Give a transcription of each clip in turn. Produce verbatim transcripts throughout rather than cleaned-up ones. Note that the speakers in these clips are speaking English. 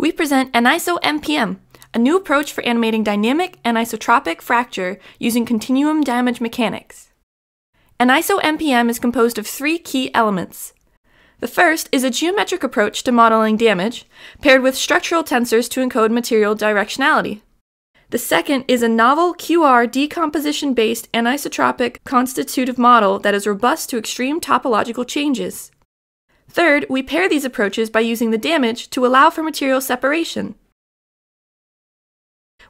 We present AnisoMPM, a new approach for animating dynamic and isotropic fracture using continuum damage mechanics. AnisoMPM is composed of three key elements. The first is a geometric approach to modeling damage, paired with structural tensors to encode material directionality. The second is a novel Q R decomposition-based anisotropic constitutive model that is robust to extreme topological changes. Third, we pair these approaches by using the damage to allow for material separation.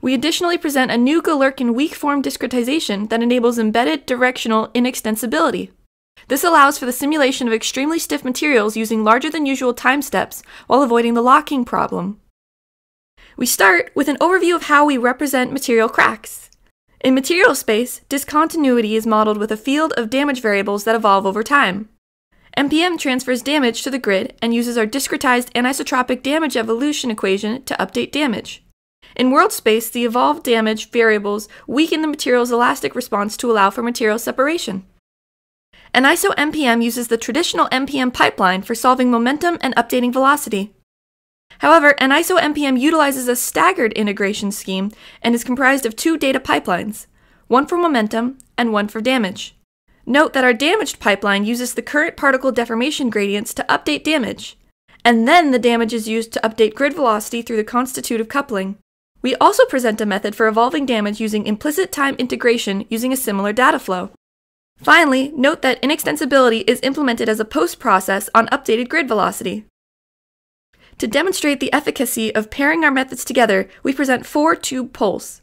We additionally present a new Galerkin weak-form discretization that enables embedded directional inextensibility. This allows for the simulation of extremely stiff materials using larger-than-usual time steps while avoiding the locking problem. We start with an overview of how we represent material cracks. In material space, discontinuity is modeled with a field of damage variables that evolve over time. M P M transfers damage to the grid and uses our discretized anisotropic damage evolution equation to update damage. In world space, the evolved damage variables weaken the material's elastic response to allow for material separation. AnisoMPM uses the traditional M P M pipeline for solving momentum and updating velocity. However, AnisoMPM utilizes a staggered integration scheme and is comprised of two data pipelines, one for momentum and one for damage. Note that our damaged pipeline uses the current particle deformation gradients to update damage, and then the damage is used to update grid velocity through the constitutive coupling. We also present a method for evolving damage using implicit time integration using a similar data flow. Finally, note that inextensibility is implemented as a post-process on updated grid velocity. To demonstrate the efficacy of pairing our methods together, we present four tube poles.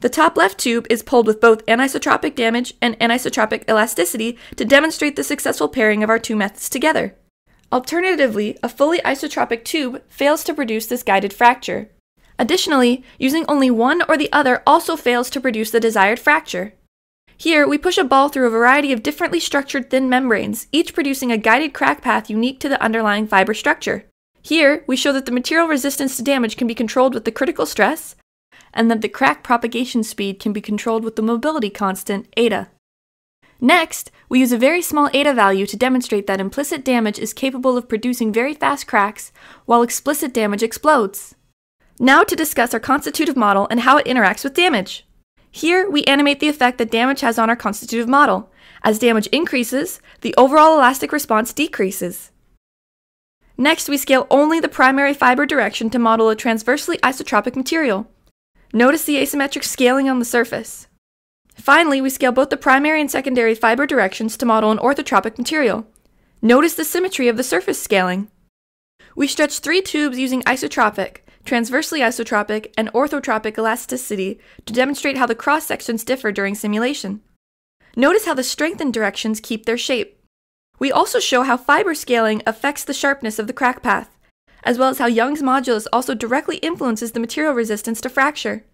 The top left tube is polled with both anisotropic damage and anisotropic elasticity to demonstrate the successful pairing of our two methods together. Alternatively, a fully isotropic tube fails to produce this guided fracture. Additionally, using only one or the other also fails to produce the desired fracture. Here, we push a ball through a variety of differently structured thin membranes, each producing a guided crack path unique to the underlying fiber structure. Here, we show that the material resistance to damage can be controlled with the critical stress, and that the crack propagation speed can be controlled with the mobility constant, eta. Next, we use a very small eta value to demonstrate that implicit damage is capable of producing very fast cracks, while explicit damage explodes. Now to discuss our constitutive model and how it interacts with damage. Here, we animate the effect that damage has on our constitutive model. As damage increases, the overall elastic response decreases. Next, we scale only the primary fiber direction to model a transversely isotropic material. Notice the asymmetric scaling on the surface. Finally, we scale both the primary and secondary fiber directions to model an orthotropic material. Notice the symmetry of the surface scaling. We stretch three tubes using isotropic, transversely isotropic, and orthotropic elasticity to demonstrate how the cross-sections differ during simulation. Notice how the strengthened directions keep their shape. We also show how fiber scaling affects the sharpness of the crack path, as well as how Young's modulus also directly influences the material resistance to fracture.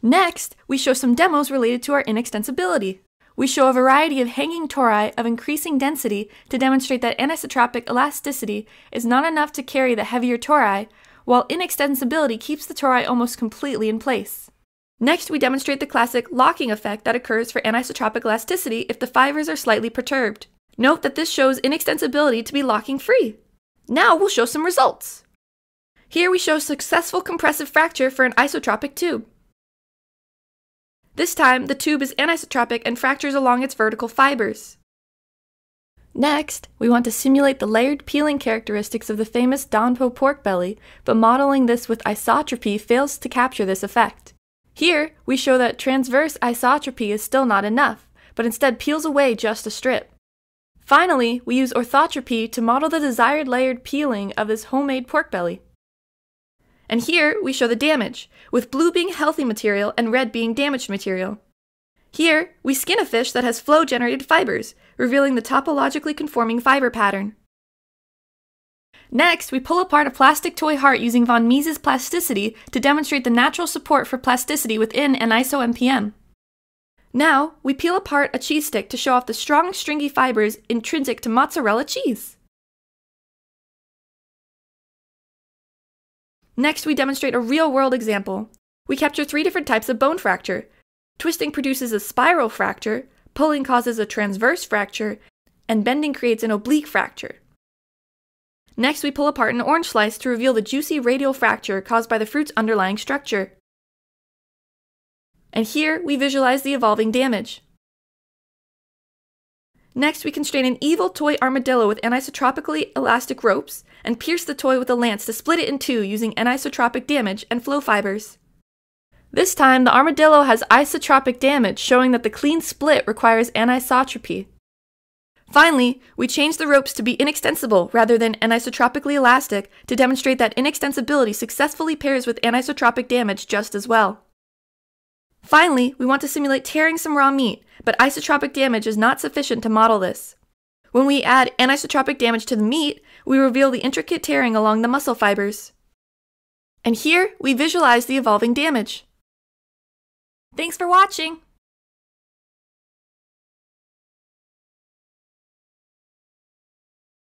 Next, we show some demos related to our inextensibility. We show a variety of hanging tori of increasing density to demonstrate that anisotropic elasticity is not enough to carry the heavier tori, while inextensibility keeps the tori almost completely in place. Next, we demonstrate the classic locking effect that occurs for anisotropic elasticity if the fibers are slightly perturbed. Note that this shows inextensibility to be locking-free. Now we'll show some results. Here we show successful compressive fracture for an isotropic tube. This time, the tube is anisotropic and fractures along its vertical fibers. Next, we want to simulate the layered peeling characteristics of the famous Danpo pork belly, but modeling this with isotropy fails to capture this effect. Here, we show that transverse isotropy is still not enough, but instead peels away just a strip. Finally, we use orthotropy to model the desired layered peeling of this homemade pork belly. And here, we show the damage, with blue being healthy material and red being damaged material. Here, we skin a fish that has flow-generated fibers, revealing the topologically conforming fiber pattern. Next, we pull apart a plastic toy heart using von Mises plasticity to demonstrate the natural support for plasticity within AnisoMPM. Now, we peel apart a cheese stick to show off the strong, stringy fibers intrinsic to mozzarella cheese. Next, we demonstrate a real-world example. We capture three different types of bone fracture. Twisting produces a spiral fracture, pulling causes a transverse fracture, and bending creates an oblique fracture. Next, we pull apart an orange slice to reveal the juicy radial fracture caused by the fruit's underlying structure. And here, we visualize the evolving damage. Next, we constrain an evil toy armadillo with anisotropically elastic ropes and pierce the toy with a lance to split it in two using anisotropic damage and flow fibers. This time, the armadillo has isotropic damage, showing that the clean split requires anisotropy. Finally, we change the ropes to be inextensible rather than anisotropically elastic to demonstrate that inextensibility successfully pairs with anisotropic damage just as well. Finally, we want to simulate tearing some raw meat, but isotropic damage is not sufficient to model this. When we add anisotropic damage to the meat, we reveal the intricate tearing along the muscle fibers. And here, we visualize the evolving damage. Thanks for watching!